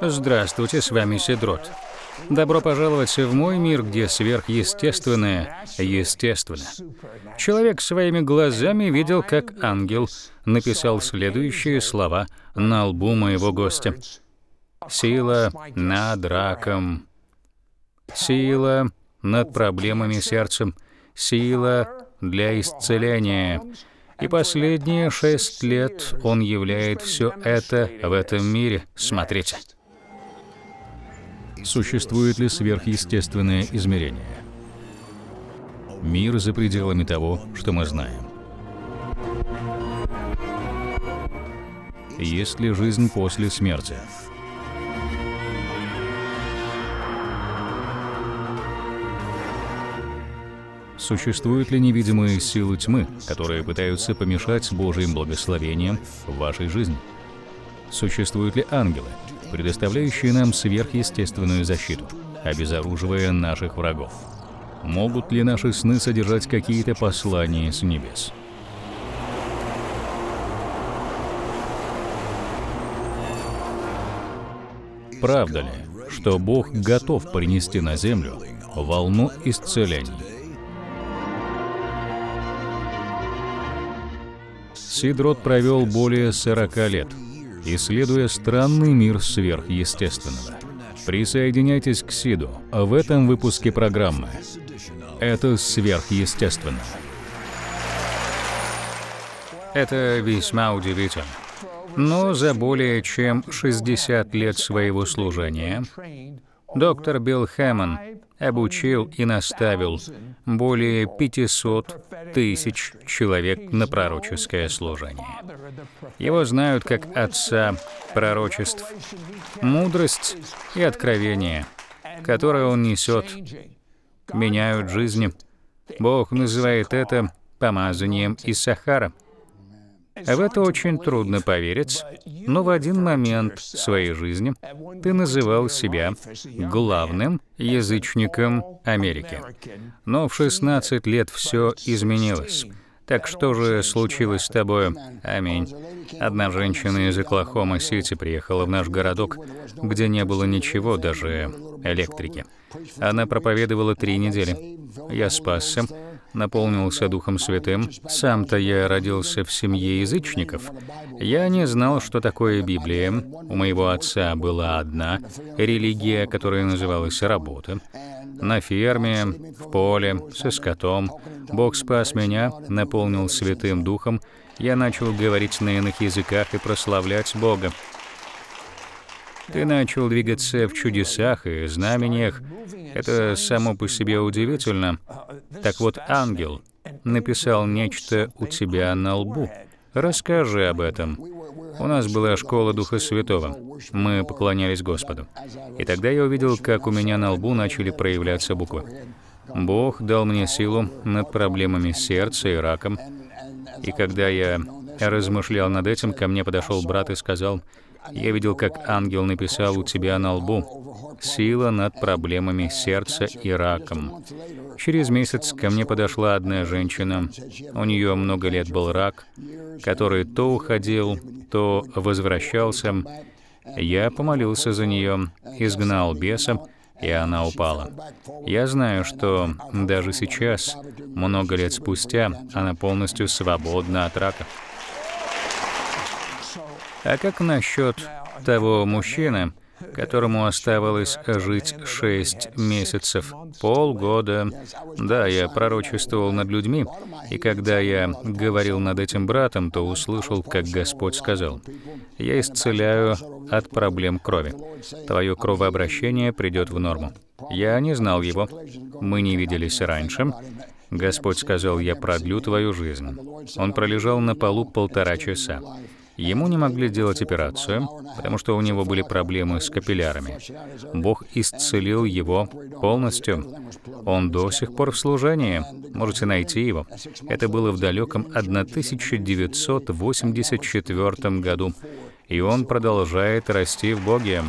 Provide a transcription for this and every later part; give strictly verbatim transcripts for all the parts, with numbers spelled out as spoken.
Здравствуйте, с вами Сидрот. Добро пожаловать в мой мир, где сверхъестественное естественно. Человек своими глазами видел, как ангел написал следующие слова на лбу моего гостя. Сила над раком, сила над проблемами сердца, сила для исцеления. И последние шесть лет он являет все это в этом мире. Смотрите. Существует ли сверхъестественное измерение? Мир за пределами того, что мы знаем. Есть ли жизнь после смерти? Существуют ли невидимые силы тьмы, которые пытаются помешать Божьим благословениям в вашей жизни? Существуют ли ангелы, предоставляющие нам сверхъестественную защиту, обезоруживая наших врагов? Могут ли наши сны содержать какие-то послания с небес? Правда ли, что Бог готов принести на землю волну исцелений? Сидрот провел более сорока лет, исследуя странный мир сверхъестественного. Присоединяйтесь к Сиду в этом выпуске программы. Это сверхъестественно. Это весьма удивительно. Но за более чем шестьдесят лет своего служения доктор Билл Хамон обучил и наставил более пятисот тысяч человек на пророческое служение. Его знают как отца пророчеств. Мудрость и откровение, которое он несет, меняют жизни. Бог называет это помазанием Иссахара. В это очень трудно поверить, но в один момент своей жизни ты называл себя главным язычником Америки. Но в шестнадцать лет все изменилось. Так что же случилось с тобой? Аминь. Одна женщина из Оклахома-Сити приехала в наш городок, где не было ничего, даже электрики. Она проповедовала три недели. Я спасся, наполнился Духом Святым. Сам-то я родился в семье язычников. Я не знал, что такое Библия. У моего отца была одна религия, которая называлась «работа». На ферме, в поле, со скотом. Бог спас меня, наполнил Святым Духом. Я начал говорить на иных языках и прославлять Бога. Ты начал двигаться в чудесах и знамениях. Это само по себе удивительно. Так вот, ангел написал нечто у тебя на лбу. Расскажи об этом. У нас была школа Духа Святого. Мы поклонялись Господу. И тогда я увидел, как у меня на лбу начали проявляться буквы. Бог дал мне силу над проблемами сердца и раком. И когда я размышлял над этим, ко мне подошел брат и сказал: «Я видел, как ангел написал у тебя на лбу сила над проблемами сердца и раком». Через месяц ко мне подошла одна женщина. У нее много лет был рак, который то уходил, то возвращался. Я помолился за нее, изгнал беса, и она упала. Я знаю, что даже сейчас, много лет спустя, она полностью свободна от рака. А как насчет того мужчины, которому оставалось жить шесть месяцев, полгода? Да, я пророчествовал над людьми, и когда я говорил над этим братом, то услышал, как Господь сказал: «Я исцеляю от проблем крови. Твое кровообращение придет в норму». Я не знал его, мы не виделись раньше. Господь сказал: «Я продлю твою жизнь». Он пролежал на полу полтора часа. Ему не могли делать операцию, потому что у него были проблемы с капиллярами. Бог исцелил его полностью. Он до сих пор в служении. Можете найти его. Это было в далеком тысяча девятьсот восемьдесят четвёртом году. И он продолжает расти в Боге.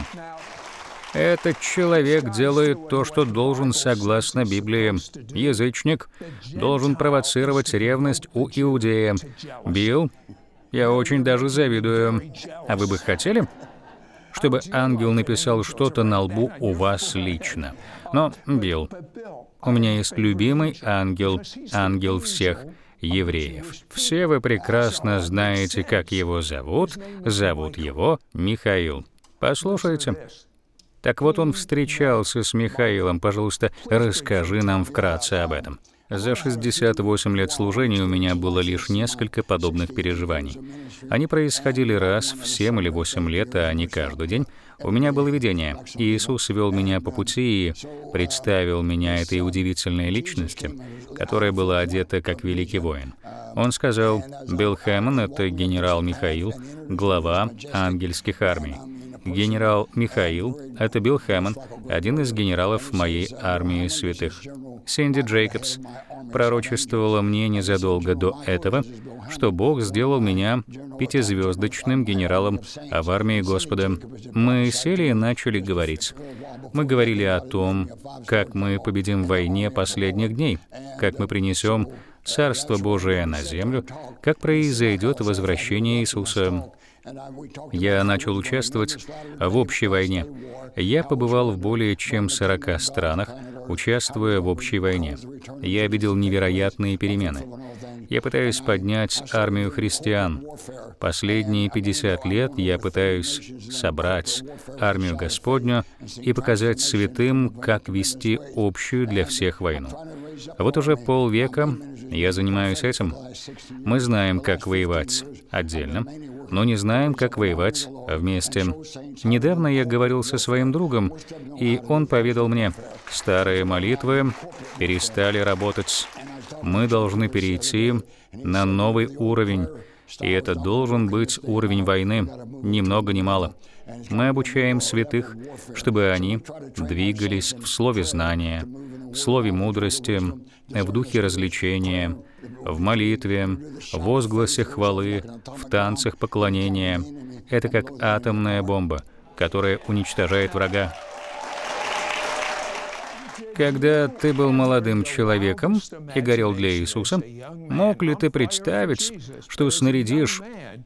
Этот человек делает то, что должен согласно Библии. Язычник должен провоцировать ревность у иудея. Билл, я очень даже завидую. А вы бы хотели, чтобы ангел написал что-то на лбу у вас лично. Но, Билл, у меня есть любимый ангел, ангел всех евреев. Все вы прекрасно знаете, как его зовут. Зовут его Михаил. Послушайте. Так вот, он встречался с Михаилом. Пожалуйста, расскажи нам вкратце об этом. За шестьдесят восемь лет служения у меня было лишь несколько подобных переживаний. Они происходили раз в семь или восемь лет, а не каждый день. У меня было видение. Иисус вел меня по пути и представил меня этой удивительной личности, которая была одета как великий воин. Он сказал: «Билл Хамон — это генерал Михаил, глава ангельских армий. Генерал Михаил — это Билл Хамон, один из генералов моей армии святых». Сэнди Джейкобс пророчествовала мне незадолго до этого, что Бог сделал меня пятизвездочным генералом в армии Господа. Мы сели и начали говорить. Мы говорили о том, как мы победим в войне последних дней, как мы принесем Царство Божие на землю, как произойдет возвращение Иисуса. Я начал участвовать в общей войне. Я побывал в более чем сорока странах, участвуя в общей войне. Я видел невероятные перемены. Я пытаюсь поднять армию христиан. Последние пятьдесят лет я пытаюсь собрать армию Господню и показать святым, как вести общую для всех войну. Вот уже полвека я занимаюсь этим. Мы знаем, как воевать отдельно, но не знаем, как воевать вместе. Недавно я говорил со своим другом, и он поведал мне: старые молитвы перестали работать. Мы должны перейти на новый уровень, и это должен быть уровень войны, ни много ни мало. Мы обучаем святых, чтобы они двигались в слове знания, в слове мудрости, в духе развлечения, в молитве, в возгласе хвалы, в танцах поклонения. Это как атомная бомба, которая уничтожает врага. Когда ты был молодым человеком и горел для Иисуса, мог ли ты представить, что снарядишь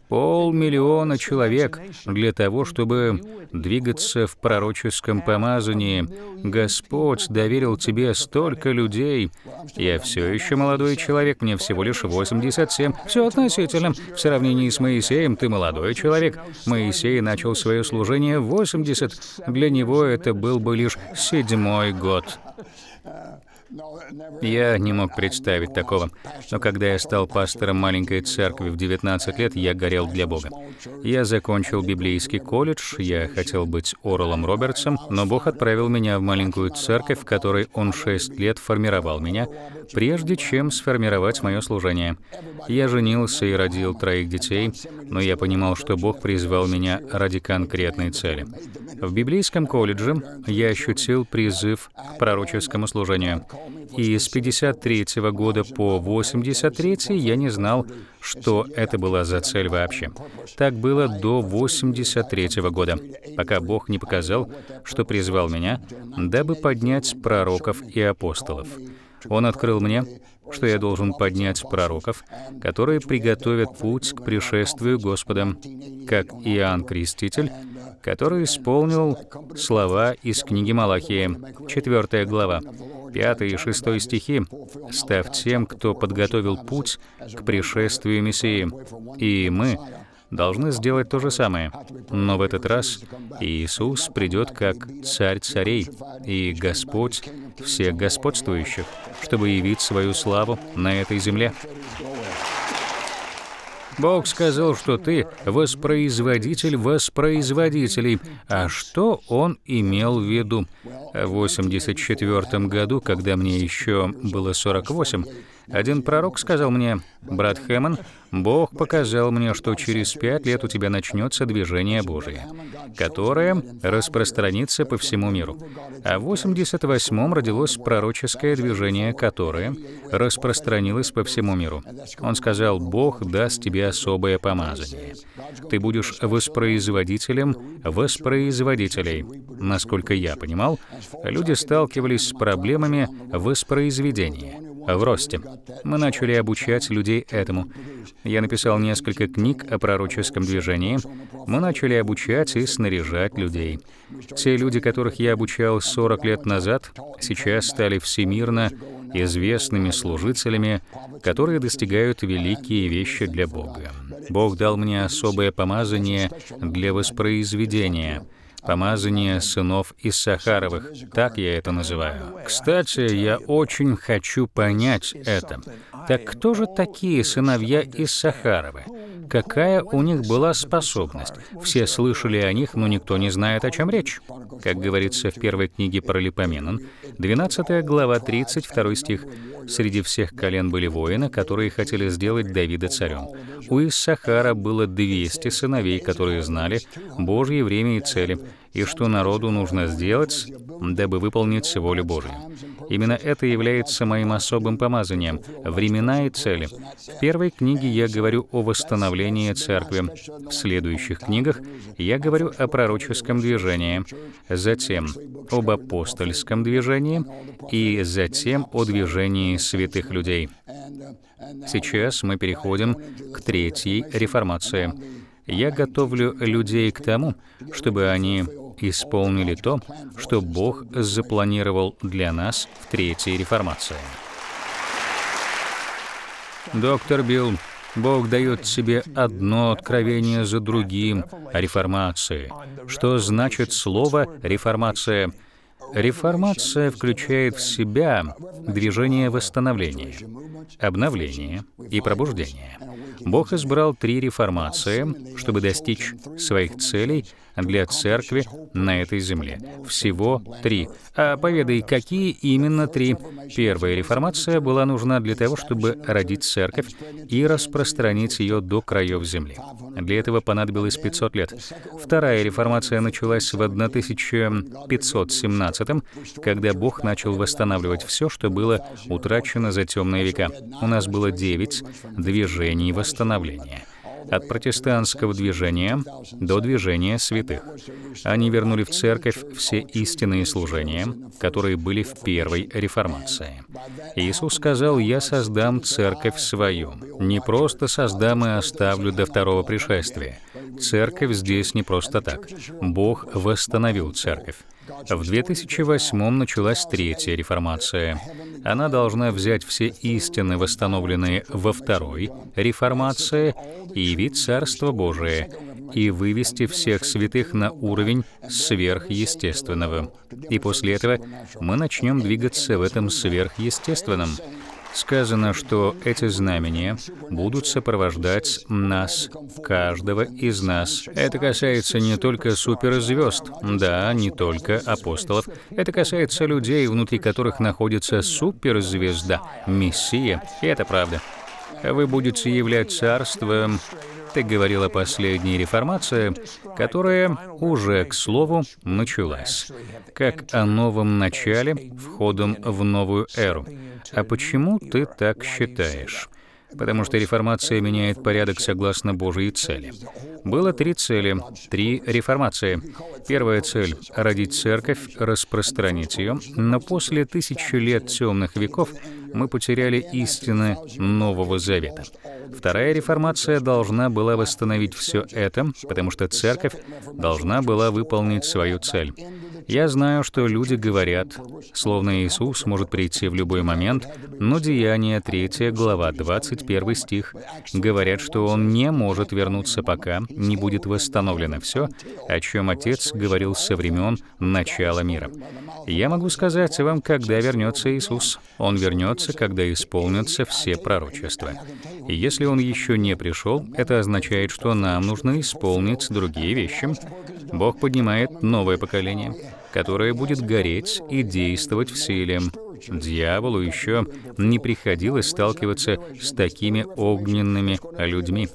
полмиллиона человек для того, чтобы двигаться в пророческом помазании? Господь доверил тебе столько людей. Я все еще молодой человек, мне всего лишь восемьдесят семь. Все относительно. В сравнении с Моисеем ты молодой человек. Моисей начал свое служение в восемьдесят. Для него это был бы лишь седьмой год. Я не мог представить такого. Но когда я стал пастором маленькой церкви в девятнадцать лет, я горел для Бога. Я закончил библейский колледж, я хотел быть Орлом Робертсом, но Бог отправил меня в маленькую церковь, в которой Он шесть лет формировал меня, прежде чем сформировать мое служение. Я женился и родил троих детей, но я понимал, что Бог призвал меня ради конкретной цели. В библейском колледже я ощутил призыв к пророческому служению. И с пятьдесят третьего года по восемьдесят третий я не знал, что это была за цель вообще. Так было до восемьдесят третьего года, пока Бог не показал, что призвал меня, дабы поднять пророков и апостолов. Он открыл мне, что я должен поднять пророков, которые приготовят путь к пришествию Господа, как Иоанн Креститель, который исполнил слова из книги Малахии, четвёртая глава, пятый и шестой стихи: «Став тем, кто подготовил путь к пришествию Мессии». И мы должны сделать то же самое. Но в этот раз Иисус придет как Царь царей и Господь всех господствующих, чтобы явить свою славу на этой земле. Бог сказал, что ты воспроизводитель воспроизводителей. А что Он имел в виду? В восемьдесят четвёртом году, когда мне еще было сорок восемь, один пророк сказал мне: «Брат Хэмон, Бог показал мне, что через пять лет у тебя начнется движение Божие, которое распространится по всему миру». А в восемьдесят восьмом родилось пророческое движение, которое распространилось по всему миру. Он сказал: «Бог даст тебе особое помазание. Ты будешь воспроизводителем воспроизводителей». Насколько я понимал, люди сталкивались с проблемами воспроизведения. в росте. Мы начали обучать людей этому. Я написал несколько книг о пророческом движении. Мы начали обучать и снаряжать людей. Те люди, которых я обучал сорок лет назад, сейчас стали всемирно известными служителями, которые достигают великие вещи для Бога. Бог дал мне особое помазание для воспроизведения. Помазание сынов Иссахаровых, так я это называю. Кстати, я очень хочу понять это. Так кто же такие сыновья Иссахаровы? Какая у них была способность? Все слышали о них, но никто не знает, о чем речь. Как говорится в первой книге Паралипоменон, двенадцатая глава, тридцать второй стих. «Среди всех колен были воины, которые хотели сделать Давида царем. У Иссахара было двести сыновей, которые знали Божье время и цели, и что народу нужно сделать, дабы выполнить волю Божию. Именно это является моим особым помазанием — времена и цели. В первой книге я говорю о восстановлении церкви, в следующих книгах я говорю о пророческом движении, затем об апостольском движении и затем о движении святых людей. Сейчас мы переходим к третьей реформации. Я готовлю людей к тому, чтобы они исполнили то, что Бог запланировал для нас в третьей реформации. Доктор Билл, Бог дает тебе одно откровение за другим о реформации. Что значит слово «реформация»? Реформация включает в себя движение восстановления, обновления и пробуждения. Бог избрал три реформации, чтобы достичь своих целей для церкви на этой земле. Всего три. А поведай, какие именно три? Первая реформация была нужна для того, чтобы родить церковь и распространить ее до краев земли. Для этого понадобилось пятьсот лет. Вторая реформация началась в тысяча пятьсот семнадцатом, когда Бог начал восстанавливать все, что было утрачено за темные века. У нас было девять движений восстановления. От протестантского движения до движения святых. Они вернули в церковь все истинные служения, которые были в первой реформации. Иисус сказал: «Я создам церковь свою». Не просто создам и оставлю до второго пришествия. Церковь здесь не просто так. Бог восстановил церковь. В две тысячи восьмом началась третья реформация. Она должна взять все истины, восстановленные во второй реформации, и явить Царство Божие, и вывести всех святых на уровень сверхъестественного. И после этого мы начнем двигаться в этом сверхъестественном. Сказано, что эти знамения будут сопровождать нас, каждого из нас. Это касается не только суперзвезд, да, не только апостолов. Это касается людей, внутри которых находится суперзвезда, Мессия. И это правда. Вы будете являть царством. Ты говорил о последней реформации, которая уже, к слову, началась. Как о новом начале, входом в новую эру. А почему ты так считаешь? Потому что реформация меняет порядок согласно Божьей цели. Было три цели, три реформации. Первая цель — родить церковь, распространить ее. Но после тысячи лет темных веков мы потеряли истины Нового Завета. Вторая реформация должна была восстановить все это, потому что церковь должна была выполнить свою цель. Я знаю, что люди говорят, словно Иисус может прийти в любой момент, но Деяния третья глава, двадцать первый стих, говорят, что Он не может вернуться, пока не будет восстановлено все, о чем Отец говорил со времен начала мира. Я могу сказать вам, когда вернется Иисус. Он вернется, когда исполнятся все пророчества. И если Он еще не пришел, это означает, что нам нужно исполнить другие вещи. Бог поднимает новое поколение, которое будет гореть и действовать в силе. Дьяволу еще не приходилось сталкиваться с такими огненными людьми.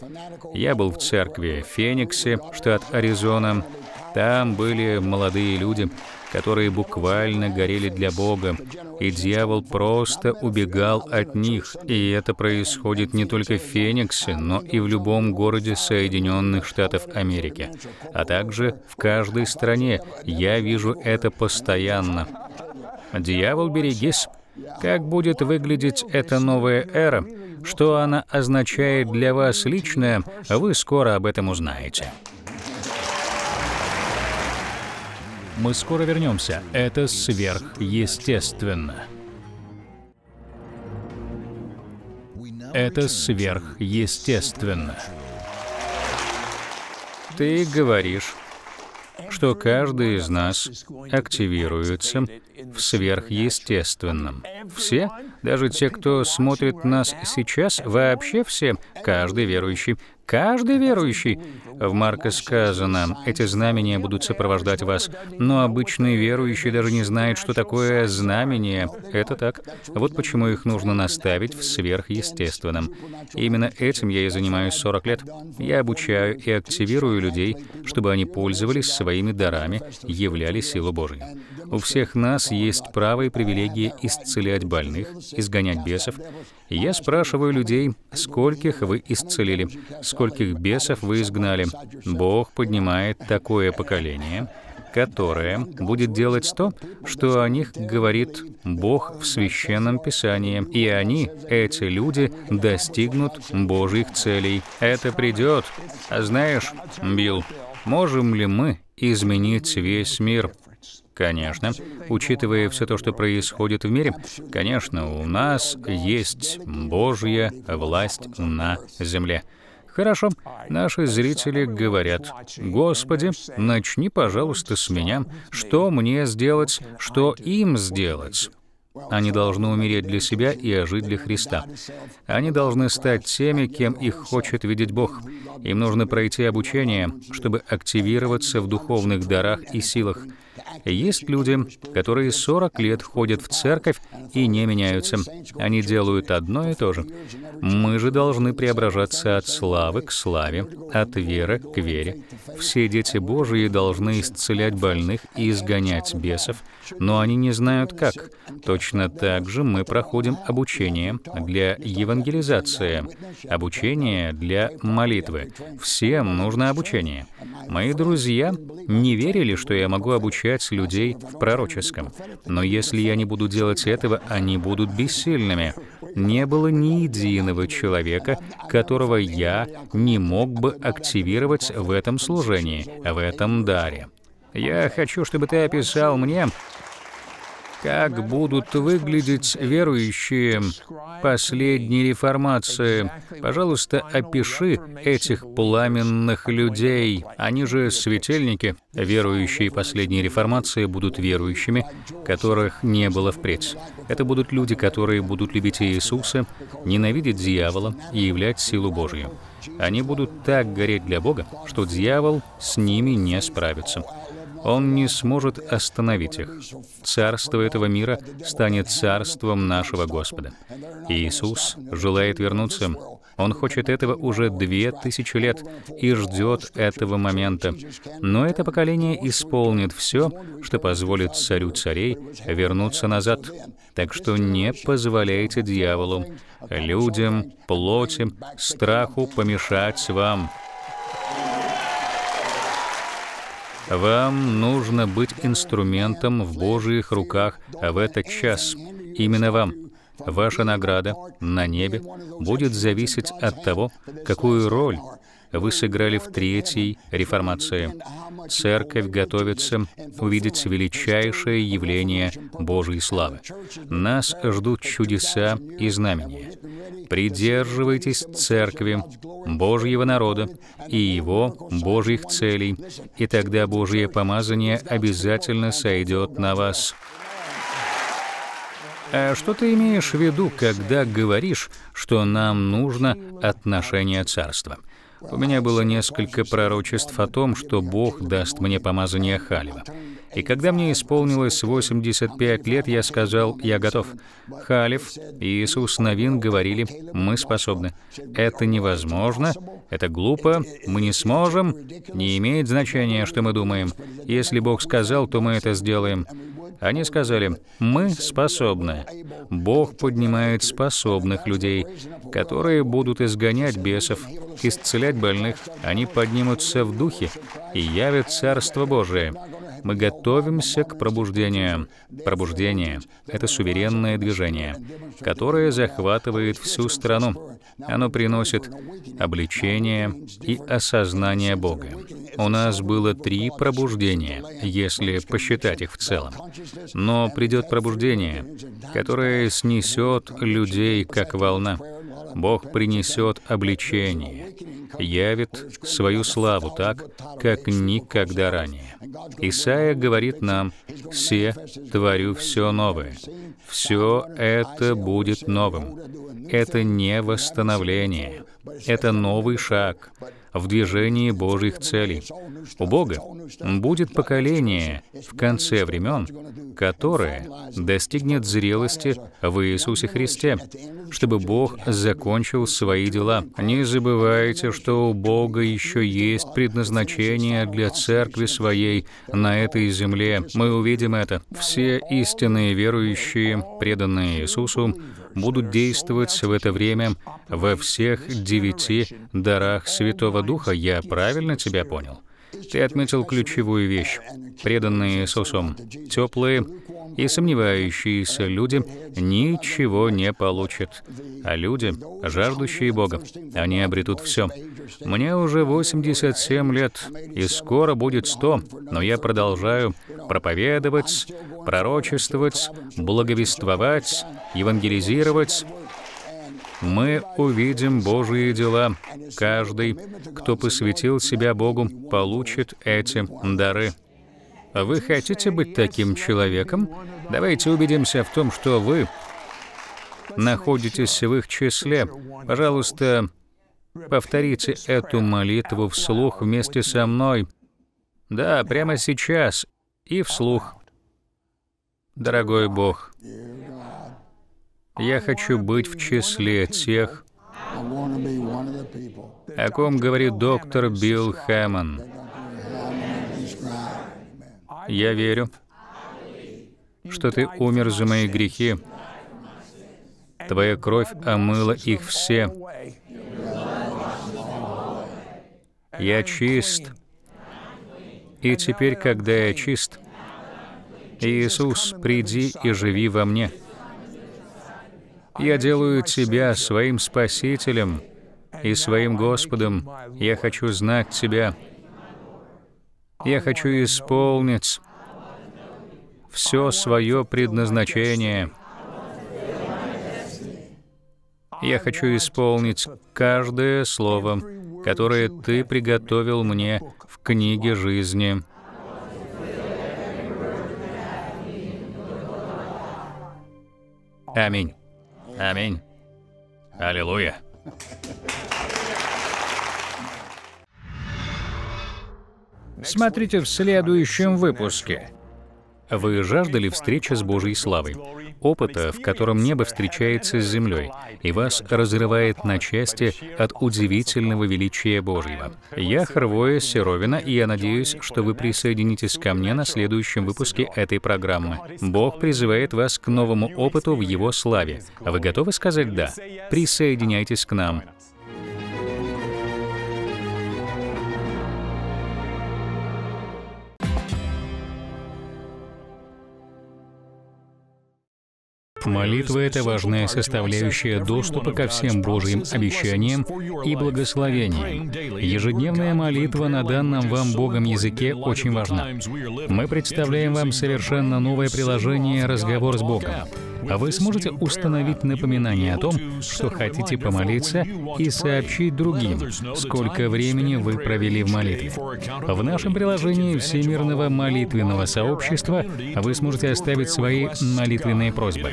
Я был в церкви в Фениксе, штат Аризона. Там были молодые люди, которые буквально горели для Бога, и дьявол просто убегал от них. И это происходит не только в Фениксе, но и в любом городе Соединенных Штатов Америки, а также в каждой стране. Я вижу это постоянно. Дьявол, берегись! Как будет выглядеть эта новая эра? Что она означает для вас лично? Вы скоро об этом узнаете. Мы скоро вернемся. Это сверхъестественно. Это сверхъестественно. Ты говоришь, что каждый из нас активируется в сверхъестественном. Все, даже те, кто смотрит нас сейчас, вообще все, каждый верующий, каждый верующий. В Марка сказано, эти знамения будут сопровождать вас, но обычный верующий даже не знает, что такое знамение. Это так. Вот почему их нужно наставить в сверхъестественном. Именно этим я и занимаюсь сорок лет. Я обучаю и активирую людей, чтобы они пользовались своими дарами, являли силу Божию. У всех нас есть право и привилегии исцелять больных, изгонять бесов. Я спрашиваю людей, скольких вы исцелили, скольких бесов вы изгнали. Бог поднимает такое поколение, которое будет делать то, что о них говорит Бог в Священном Писании. И они, эти люди, достигнут Божьих целей. Это придет. А знаешь, Билл, можем ли мы изменить весь мир? Конечно. Учитывая все то, что происходит в мире, конечно, у нас есть Божья власть на земле. Хорошо, наши зрители говорят: «Господи, начни, пожалуйста, с меня. Что мне сделать? Что им сделать?» Они должны умереть для себя и ожить для Христа. Они должны стать теми, кем их хочет видеть Бог. Им нужно пройти обучение, чтобы активироваться в духовных дарах и силах. Есть люди, которые сорок лет ходят в церковь и не меняются. Они делают одно и то же. Мы же должны преображаться от славы к славе, от веры к вере. Все дети Божии должны исцелять больных и изгонять бесов, но они не знают как. Точно так же мы проходим обучение для евангелизации, обучение для молитвы. Всем нужно обучение. Мои друзья не верили, что я могу обучать людей в пророческом. Но если я не буду делать этого, они будут бессильными. Не было ни единого человека, которого я не мог бы активировать в этом служении, в этом даре. Я хочу, чтобы ты описал мне, как будут выглядеть верующие последней реформации. Пожалуйста, опиши этих пламенных людей. Они же светильники. Верующие последней реформации будут верующими, которых не было впредь. Это будут люди, которые будут любить Иисуса, ненавидеть дьявола и являть силу Божью. Они будут так гореть для Бога, что дьявол с ними не справится. Он не сможет остановить их. Царство этого мира станет царством нашего Господа. Иисус желает вернуться. Он хочет этого уже две тысячи лет и ждет этого момента. Но это поколение исполнит все, что позволит царю царей вернуться назад. Так что не позволяйте дьяволу, людям, плоти, страху помешать вам. Вам нужно быть инструментом в Божьих руках в этот час. Именно вам. Ваша награда на небе будет зависеть от того, какую роль вы сыграли в третьей реформации. Церковь готовится увидеть величайшее явление Божьей славы. Нас ждут чудеса и знамения. Придерживайтесь церкви, Божьего народа и его Божьих целей, и тогда Божье помазание обязательно сойдет на вас. А что ты имеешь в виду, когда говоришь, что нам нужно отношение царства? У меня было несколько пророчеств о том, что Бог даст мне помазание Халива. И когда мне исполнилось восемьдесят пять лет, я сказал: «Я готов». Халив и Иисус Навин говорили: «Мы способны». Это невозможно, это глупо, мы не сможем. Не имеет значения, что мы думаем. Если Бог сказал, то мы это сделаем. Они сказали: «Мы способны». Бог поднимает способных людей, которые будут изгонять бесов, исцелять больных. Они поднимутся в духе и явят Царство Божие. Мы готовимся к пробуждению. Пробуждение — это суверенное движение, которое захватывает всю страну. Оно приносит обличение и осознание Бога. У нас было три пробуждения, если посчитать их в целом. Но придет пробуждение, которое снесет людей, как волна. Бог принесет обличение, явит свою славу так, как никогда ранее. Исаия говорит нам: «Се, творю все новое». Все это будет новым. Это не восстановление, это новый шаг в движении Божьих целей. У Бога будет поколение в конце времен, которое достигнет зрелости в Иисусе Христе, чтобы Бог закончил свои дела. Не забывайте, что у Бога еще есть предназначение для церкви своей на этой земле. Мы увидим это. Все истинные верующие, преданные Иисусу, будут действовать в это время во всех девяти дарах Святого Духа. Я правильно тебя понял? Ты отметил ключевую вещь. Преданные Иисусом, теплые и сомневающиеся люди ничего не получат. А люди, жаждущие Бога, они обретут все. Мне уже восемьдесят семь лет, и скоро будет сто, но я продолжаю проповедовать, пророчествовать, благовествовать, евангелизировать. Мы увидим Божьи дела. Каждый, кто посвятил себя Богу, получит эти дары. Вы хотите быть таким человеком? Давайте убедимся в том, что вы находитесь в их числе. Пожалуйста, повторите эту молитву вслух вместе со мной. Да, прямо сейчас и вслух. Дорогой Бог, я хочу быть в числе тех, о ком говорит доктор Билл Хамон. Я верю, что Ты умер за мои грехи. Твоя кровь омыла их все. Я чист. И теперь, когда я чист, Иисус, приди и живи во мне. Я делаю Тебя своим Спасителем и своим Господом. Я хочу знать Тебя. Я хочу исполнить все свое предназначение. Я хочу исполнить каждое слово, которое Ты приготовил мне в книге жизни. Аминь. Аминь. Аллилуйя. Смотрите в следующем выпуске. Вы жаждали встречи с Божьей славой, опыта, в котором небо встречается с землей, и вас разрывает на части от удивительного величия Божьего. Я Харви Серовина, и я надеюсь, что вы присоединитесь ко мне на следующем выпуске этой программы. Бог призывает вас к новому опыту в Его славе. Вы готовы сказать «да»? Присоединяйтесь к нам. Молитва — это важная составляющая доступа ко всем Божьим обещаниям и благословениям. Ежедневная молитва на данном вам Богом языке очень важна. Мы представляем вам совершенно новое приложение «Разговор с Богом». Вы сможете установить напоминание о том, что хотите помолиться, и сообщить другим, сколько времени вы провели в молитве. В нашем приложении Всемирного молитвенного сообщества вы сможете оставить свои молитвенные просьбы.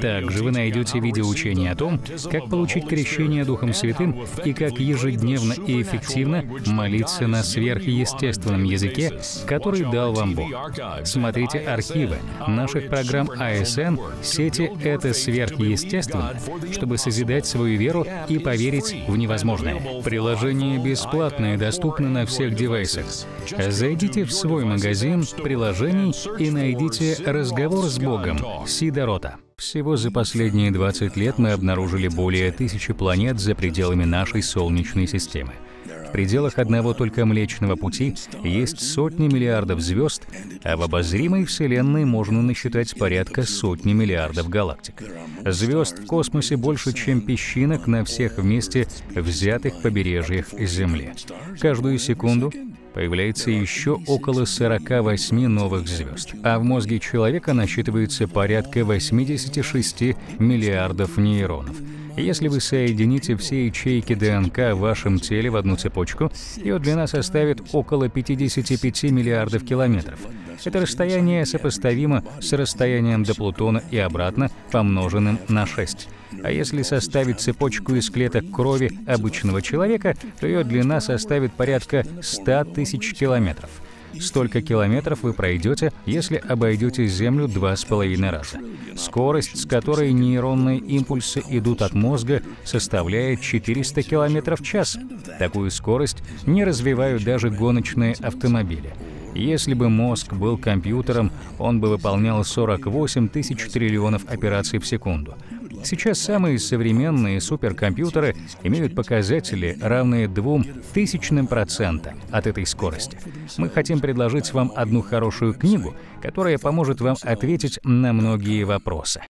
Также вы найдете видеоучение о том, как получить крещение Духом Святым и как ежедневно и эффективно молиться на сверхъестественном языке, который дал вам Бог. Смотрите архивы наших программ АСН, сети «Это сверхъестественно», чтобы созидать свою веру и поверить в невозможное. Приложение бесплатное, доступно на всех девайсах. Зайдите в свой магазин приложений и найдите «Разговор с Богом» Сидрота. Всего за последние двадцать лет мы обнаружили более тысячи планет за пределами нашей Солнечной системы. пределах одного только Млечного Пути есть сотни миллиардов звезд, а в обозримой Вселенной можно насчитать порядка сотни миллиардов галактик. Звезд в космосе больше, чем песчинок на всех вместе взятых побережьях Земли. Каждую секунду появляется еще около сорока восьми новых звезд, а в мозге человека насчитывается порядка восьмидесяти шести миллиардов нейронов. Если вы соедините все ячейки ДНК в вашем теле в одну цепочку, ее длина составит около пятидесяти пяти миллиардов километров. Это расстояние сопоставимо с расстоянием до Плутона и обратно, помноженным на шесть. А если составить цепочку из клеток крови обычного человека, то ее длина составит порядка ста тысяч километров. Столько километров вы пройдете, если обойдете Землю два с половиной раза. Скорость, с которой нейронные импульсы идут от мозга, составляет четыреста километров в час. Такую скорость не развивают даже гоночные автомобили. Если бы мозг был компьютером, он бы выполнял сорок восемь тысяч триллионов операций в секунду. Сейчас самые современные суперкомпьютеры имеют показатели, равные двум тысячным процента от этой скорости. Мы хотим предложить вам одну хорошую книгу, которая поможет вам ответить на многие вопросы.